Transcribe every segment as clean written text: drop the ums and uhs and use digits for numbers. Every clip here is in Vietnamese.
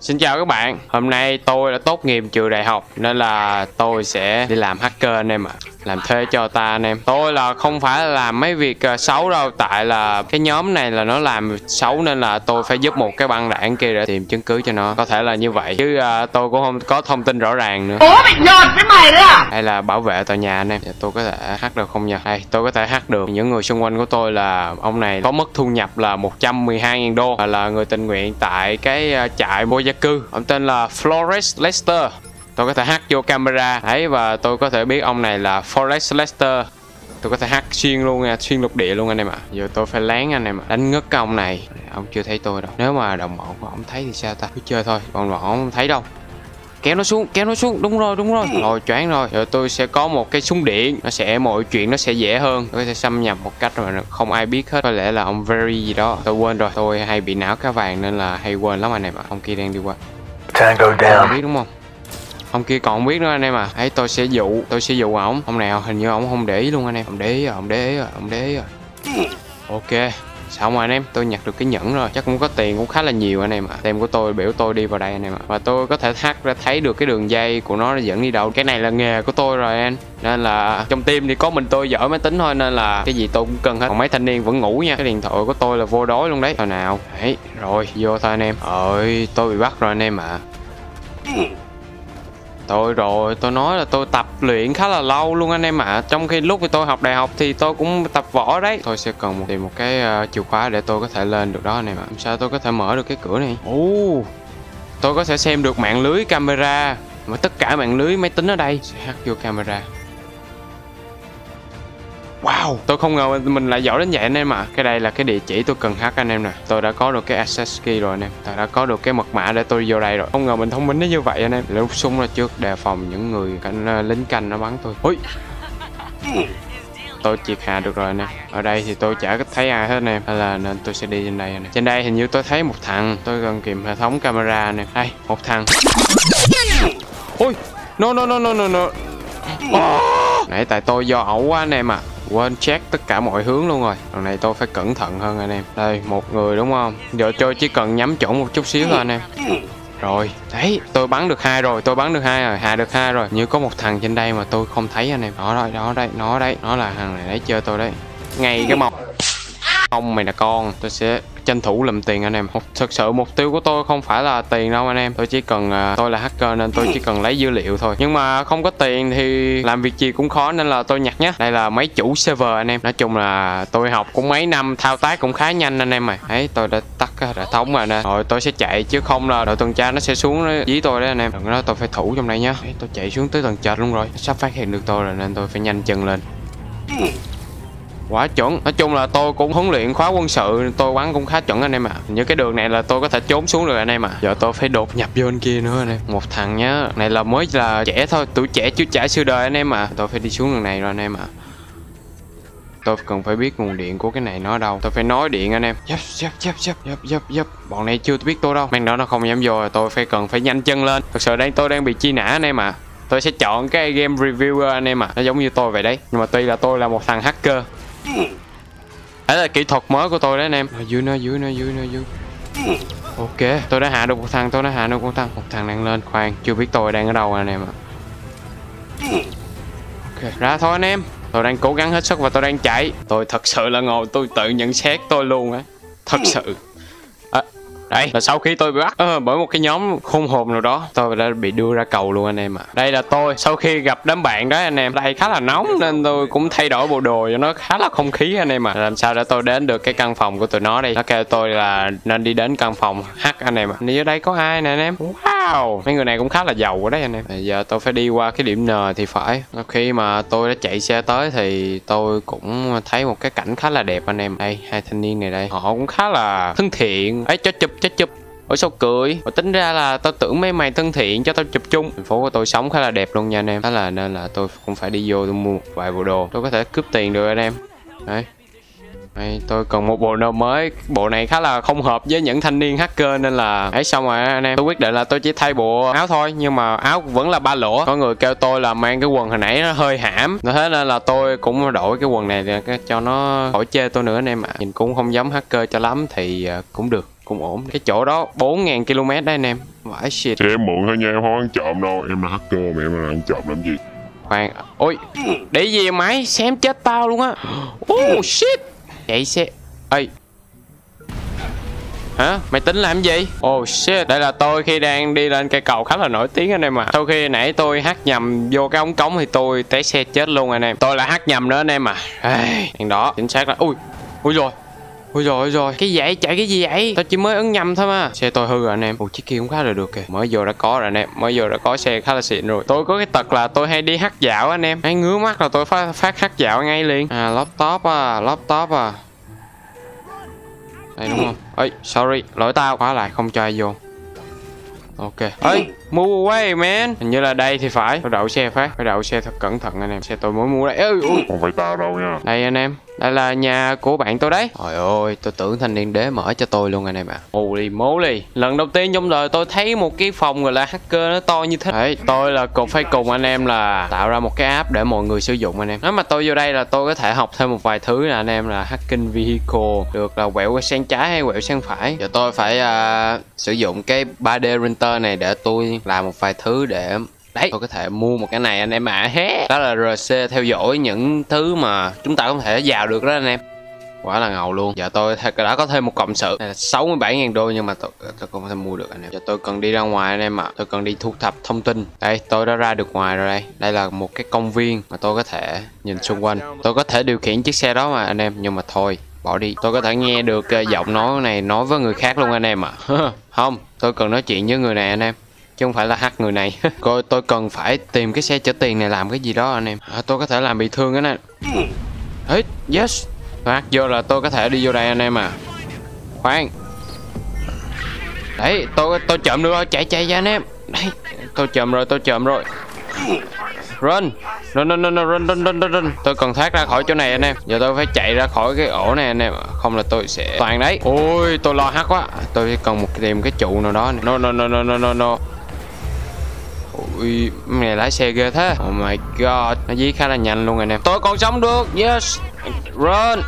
Xin chào các bạn, hôm nay tôi đã tốt nghiệp trường đại học nên là tôi sẽ đi làm hacker anh em ạ. Làm thuê cho ta anh em. Tôi là không phải là làm mấy việc xấu đâu, tại là cái nhóm này là nó làm xấu nên là tôi phải giúp một cái băng đảng kia để tìm chứng cứ cho nó. Có thể là như vậy chứ tôi cũng không có thông tin rõ ràng nữa. Ủa mày nhột với mày đó à? Hay là bảo vệ tòa nhà anh em. Thì tôi có thể hack được không nhỉ? Hay tôi có thể hack được. Những người xung quanh của tôi là ông này có mức thu nhập là 112.000 đô, là người tình nguyện tại cái trại vô gia cư. Ông tên là Flores Lester. Tôi có thể hack vô camera ấy và tôi có thể biết ông này là Forest Lester. Tôi có thể hack xuyên luôn nha, xuyên lục địa luôn anh em ạ. Giờ tôi phải lén anh em ạ, đánh ngất cái ông này. Ông chưa thấy tôi đâu. Nếu mà đồng bọn của ông thấy thì sao ta? Cứ chơi thôi, còn bọn không thấy đâu. Kéo nó xuống, đúng rồi. Rồi choáng rồi. Giờ tôi sẽ có một cái súng điện, nó sẽ mọi chuyện nó sẽ dễ hơn. Tôi sẽ xâm nhập một cách mà không ai biết hết. Có lẽ là ông Very gì đó, tôi quên rồi. Tôi hay bị não cá vàng nên là hay quên lắm anh em ạ. Ông kia đang đi qua. Tango down. Biết đúng không? Ông kia còn biết nữa anh em à. Ấy tôi sẽ dụ ổng. Ông nào hình như ổng không để ý luôn anh em. Ông để ý rồi. Ok, xong rồi anh em, tôi nhặt được cái nhẫn rồi. Chắc cũng có tiền cũng khá là nhiều anh em ạ. Tem của tôi biểu tôi đi vào đây anh em ạ. Và tôi có thể hack ra thấy được cái đường dây của nó dẫn đi đâu. Cái này là nghề của tôi rồi anh. Nên là trong team thì có mình tôi giỏi máy tính thôi nên là cái gì tôi cũng cần hết. Còn mấy thanh niên vẫn ngủ nha. Cái điện thoại của tôi là vô đối luôn đấy. Thôi nào. Đấy, rồi, vô thôi anh em. Ôi, tôi bị bắt rồi anh em ạ. Tôi rồi, tôi nói là tôi tập luyện khá là lâu luôn anh em ạ. Trong khi lúc tôi học đại học thì tôi cũng tập võ đấy. Tôi sẽ cần tìm một cái chìa khóa để tôi có thể lên được đó anh em ạ. Sao tôi có thể mở được cái cửa này? Tôi có thể xem được mạng lưới camera. Mà tất cả mạng lưới máy tính ở đây. Sẽ hack vô camera. Wow, tôi không ngờ mình lại giỏi đến vậy anh em ạ. Cái đây là cái địa chỉ tôi cần hack anh em nè. Tôi đã có được cái access key rồi anh em. Tôi đã có được cái mật mã để tôi vô đây rồi. Không ngờ mình thông minh đến như vậy anh em. Rút súng ra trước đề phòng những người lính canh nó bắn tôi. Ui, tôi triệt hạ được rồi anh em. Ở đây thì tôi chả thấy ai hết anh em. Hay là nên tôi sẽ đi trên đây anh em. Trên đây hình như tôi thấy một thằng. Tôi cần kiểm hệ thống camera anh em. Đây, một thằng. Ui, no. Nãy tại tôi do ẩu quá anh em ạ. Quên check tất cả mọi hướng luôn rồi. Lần này tôi phải cẩn thận hơn anh em. Đây, một người đúng không? Giờ tôi chỉ cần nhắm chuẩn một chút xíu thôi anh em. Rồi, đấy, tôi bắn được hai rồi. Hạ được hai rồi. Như có một thằng trên đây mà tôi không thấy anh em. Đó, đây. Nó là thằng này đấy, chơi tôi đấy. Ngay cái mọc. Ông mày là con. Tôi sẽ tranh thủ làm tiền anh em. Thực sự mục tiêu của tôi không phải là tiền đâu anh em. Tôi chỉ cần tôi là hacker nên tôi chỉ cần lấy dữ liệu thôi. Nhưng mà không có tiền thì làm việc gì cũng khó nên là tôi nhặt nhé. Đây là máy chủ server anh em. Nói chung là tôi học cũng mấy năm, thao tác cũng khá nhanh anh em mày. Đấy, tôi đã tắt cái hệ thống rồi nè. Rồi tôi sẽ chạy chứ không là đội tuần tra nó sẽ xuống nó dí tôi đấy anh em. Đừng nói tôi phải thủ trong đây nhá. Đấy, tôi chạy xuống tới tầng trệt luôn rồi. Sắp phát hiện được tôi rồi nên tôi phải nhanh chân lên. Quá chuẩn. Nói chung là tôi cũng huấn luyện khóa quân sự, tôi bắn cũng khá chuẩn anh em ạ. Những cái đường này là tôi có thể trốn xuống được anh em ạ. Giờ tôi phải đột nhập vô bên kia nữa anh em. Một thằng nhá. Này là mới là trẻ thôi, tuổi trẻ chứ chả xưa đời anh em ạ. Tôi phải đi xuống đường này rồi anh em ạ. Tôi cần phải biết nguồn điện của cái này nó ở đâu. Tôi phải nói điện anh em. Dấp. Bọn này chưa biết tôi đâu. Mang đó nó không dám vô rồi. Tôi phải cần nhanh chân lên. Thật sự tôi đang bị truy nã anh em ạ. Tôi sẽ chọn cái game reviewer anh em ạ. Nó giống như tôi vậy đấy. Nhưng mà tuy là tôi là một thằng hacker. Đấy là kỹ thuật mới của tôi đấy anh em. Dưới. Ok, tôi đã hạ được một thằng, một thằng đang lên, khoan, chưa biết tôi đang ở đâu anh em ạ. Ok, ra thôi anh em. Tôi đang cố gắng hết sức và tôi đang chạy. Tôi thật sự là ngồi tôi tự nhận xét tôi luôn á. Thật sự. Đây là sau khi tôi bị bắt bởi một cái nhóm khôn hồn nào đó, tôi đã bị đưa ra cầu luôn anh em ạ. Đây là tôi sau khi gặp đám bạn đấy anh em. Đây khá là nóng nên tôi cũng thay đổi bộ đồ cho nó khá là không khí anh em ạ. Làm sao để tôi đến được cái căn phòng của tụi nó đi. Nó kêu tôi là nên đi đến căn phòng hack anh em ạ. Nếu ở đây có ai nè anh em. Wow, mấy người này cũng khá là giàu quá đấy anh em. Bây giờ tôi phải đi qua cái điểm N thì phải. Khi mà tôi đã chạy xe tới thì tôi cũng thấy một cái cảnh khá là đẹp anh em. Đây, hai thanh niên này đây, họ cũng khá là thân thiện ấy. Cho chụp Ủa sao cười? Ủa tính ra là tao tưởng mấy mày thân thiện cho tao chụp chung. Thành phố của tôi sống khá là đẹp luôn nha anh em. Đó là nên là tôi cũng phải đi vô tôi mua một vài bộ đồ. Tôi có thể cướp tiền được anh em. Đấy. Đấy, tôi cần một bộ đồ mới. Bộ này khá là không hợp với những thanh niên hacker nên là ấy. Xong rồi anh em, tôi quyết định là tôi chỉ thay bộ áo thôi, nhưng mà áo vẫn là ba lỗ. Có người kêu tôi là mang cái quần hồi nãy nó hơi hãm, thế nên là tôi cũng đổi cái quần này để cho nó khỏi chê tôi nữa anh em ạ. Nhìn cũng không giống hacker cho lắm thì cũng được, cũng ổn. Cái chỗ đó 4.000 km đấy anh em. Vãi shit. Thì em mượn thôi nha, em không ăn trộm đâu. Em là hacker mà, em là ăn trộm làm gì? Khoan, ôi, để về máy, xém chết tao luôn á. Oh shit. Chạy xe, ê. Hả? Mày tính làm gì? Oh shit, đây là tôi khi đang đi lên cây cầu khá là nổi tiếng anh em ạ. Sau khi nãy tôi hát nhầm vô cái ống cống thì tôi té xe chết luôn anh em. Tôi lại hát nhầm nữa anh em à. Thằng đó, chính xác là... Ui, ui rồi. Ôi rồi, cái dạy chạy cái gì vậy? Tao chỉ mới ấn nhầm thôi mà. Xe tôi hư rồi anh em. Ủa chiếc kia cũng khá là được kìa. Mới vô đã có rồi anh em. Mới vô đã có xe khá là xịn rồi. Tôi có cái tật là tôi hay đi hắt dạo anh em. Hay ngứa mắt là tôi phát hắt dạo ngay liền. À laptop à. Đây đúng không? Ê, sorry, lỗi tao. Khóa lại không cho ai vô. Ok. Ê, move away man. Hình như là đây thì phải. Tôi đậu xe phát. Phải đậu xe thật cẩn thận anh em. Xe tôi mới mua đấy. Ê, không phải tao đâu nha. Đây anh em. Đây là nhà của bạn tôi đấy. Trời ơi, tôi tưởng thanh niên đế mở cho tôi luôn anh em ạ. Holy moly. Lần đầu tiên trong đời tôi thấy một cái phòng gọi là hacker nó to như thế. Đấy, tôi là phải cùng anh em là tạo ra một cái app để mọi người sử dụng anh em. Nếu mà tôi vô đây là tôi có thể học thêm một vài thứ là anh em là hacking vehicle. Được là quẹo sang trái hay quẹo sang phải. Giờ tôi phải sử dụng cái 3D printer này để tôi làm một vài thứ để... Đấy, tôi có thể mua một cái này anh em ạ. Đó là RC theo dõi những thứ mà chúng ta có thể vào được đó anh em. Quá là ngầu luôn. Giờ tôi đã có thêm một cộng sự này là 67.000 đô nhưng mà tôi không thể mua được anh em. Giờ tôi cần đi ra ngoài anh em ạ. Tôi cần đi thu thập thông tin. Đây, tôi đã ra được ngoài rồi đây. Đây là một cái công viên mà tôi có thể nhìn xung quanh. Tôi có thể điều khiển chiếc xe đó mà anh em, nhưng mà thôi, bỏ đi. Tôi có thể nghe được giọng nói này nói với người khác luôn anh em ạ. Không, tôi cần nói chuyện với người này anh em. Chứ không phải là hack người này. Coi tôi cần phải tìm cái xe chở tiền này làm cái gì đó anh em. Tôi có thể làm bị thương cái này. Hết, yes. Hack vô là tôi có thể đi vô đây anh em à. Khoan. Đấy, tôi trộm được rồi, chạy ra anh em. Đấy, tôi trộm rồi. Run. Tôi cần thoát ra khỏi chỗ này anh em. Giờ tôi phải chạy ra khỏi cái ổ này anh em. Không là tôi sẽ toàn đấy. Ôi, tôi lo hack quá. Tôi cần tìm cái trụ nào đó. No. Ui, này lái xe ghê thế. Oh my god, nó dí khá là nhanh luôn anh em. Tôi còn sống được, yes. Run.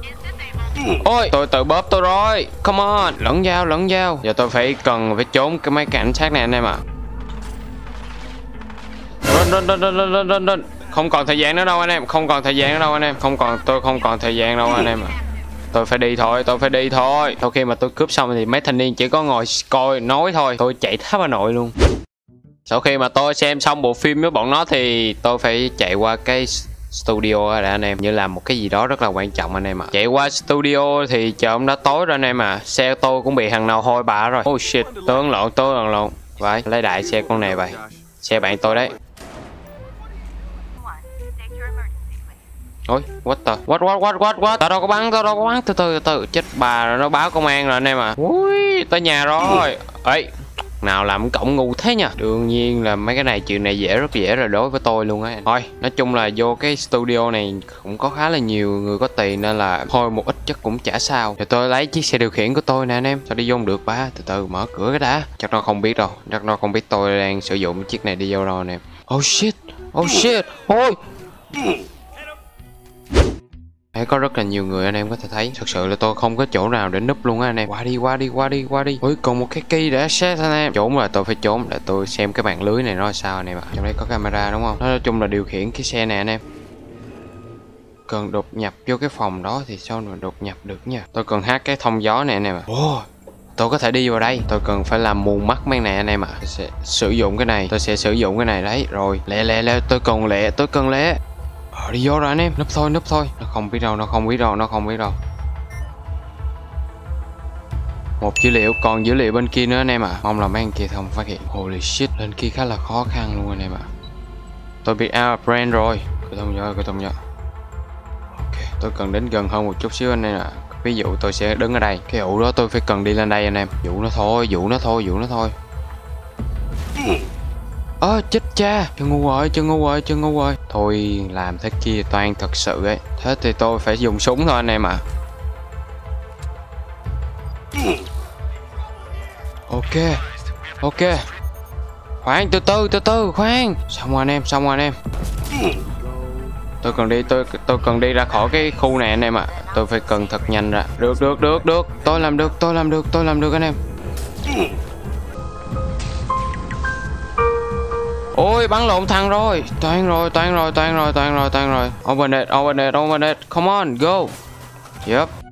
Ôi, tôi tự bóp tôi rồi. Come on, lẫn dao. Giờ tôi cần phải trốn cái mấy cảnh sát này anh em ạ. Run. Không còn thời gian nữa đâu anh em. Tôi không còn thời gian đâu anh em. Tôi phải đi thôi. Sau khi mà tôi cướp xong thì mấy thanh niên chỉ có ngồi coi nói thôi. Tôi chạy tháp Hà Nội luôn. Sau khi mà tôi xem xong bộ phim với bọn nó thì tôi phải chạy qua cái studio để anh em, như là một cái gì đó rất là quan trọng anh em ạ. Chạy qua studio thì trời cũng đã tối rồi anh em ạ. Xe tôi cũng bị thằng nào hôi bả rồi. Oh shit, tôi lộn. Vậy lấy đại xe con này vậy. Xe bạn tôi đấy. Ôi, what? Tao đâu có bắn, từ từ, chết bà rồi, nó báo công an rồi anh em à. Ui, tới nhà rồi. Ấy, nào làm cổng ngu thế nha. Đương nhiên là mấy cái này, chuyện này rất dễ rồi đối với tôi luôn á. Thôi, nói chung là vô cái studio này cũng có khá là nhiều người có tiền nên là thôi một ít chắc cũng chả sao. Rồi tôi lấy chiếc xe điều khiển của tôi nè anh em. Sao đi vô không được ba? Từ từ mở cửa cái đã. Chắc nó không biết đâu. Chắc nó không biết tôi đang sử dụng chiếc này đi vô đâu anh em. Oh shit. Ôi. Đấy, có rất là nhiều người anh em có thể thấy. Thật sự là tôi không có chỗ nào để núp luôn á anh em. Qua đi. Ôi, còn một cái key để xét anh em. Trốn là tôi phải trốn để tôi xem cái mạng lưới này nó sao anh em ạ. Trong đấy có camera đúng không? Nói chung là điều khiển cái xe này anh em. Cần đột nhập vô cái phòng đó thì sao mà đột nhập được nha. Tôi cần hack cái thông gió này anh em ạ. Tôi có thể đi vào đây. Tôi cần phải làm mù mắt mấy này anh em ạ. Tôi sẽ sử dụng cái này. Đấy. Rồi, lẹ. Tôi cần lẹ. Đi vô rồi anh em, núp thôi. Nó không biết đâu. Một dữ liệu, còn dữ liệu bên kia nữa anh em ạ. Mong là mấy anh kia không phát hiện. Holy shit, lên kia khá là khó khăn luôn anh em ạ. Tôi bị out of brand rồi. Cứ thông nhớ. Ok, tôi cần đến gần hơn một chút xíu anh em ạ. Ví dụ tôi sẽ đứng ở đây. Cái vụ đó tôi phải cần đi lên đây anh em. Vụ nó thôi. Chết cha, chân ngu rồi. Thôi làm thế kia toàn thật sự ấy. Thế thì tôi phải dùng súng thôi anh em ạ. Ok. Khoan, từ từ, khoan. Xong rồi anh em. Tôi cần đi ra khỏi cái khu này anh em ạ. Tôi phải cần thật nhanh ra. Được. Tôi làm được anh em. Ôi bắn lộn thằng rồi. Toàn rồi. Open it, come on, go. Yep.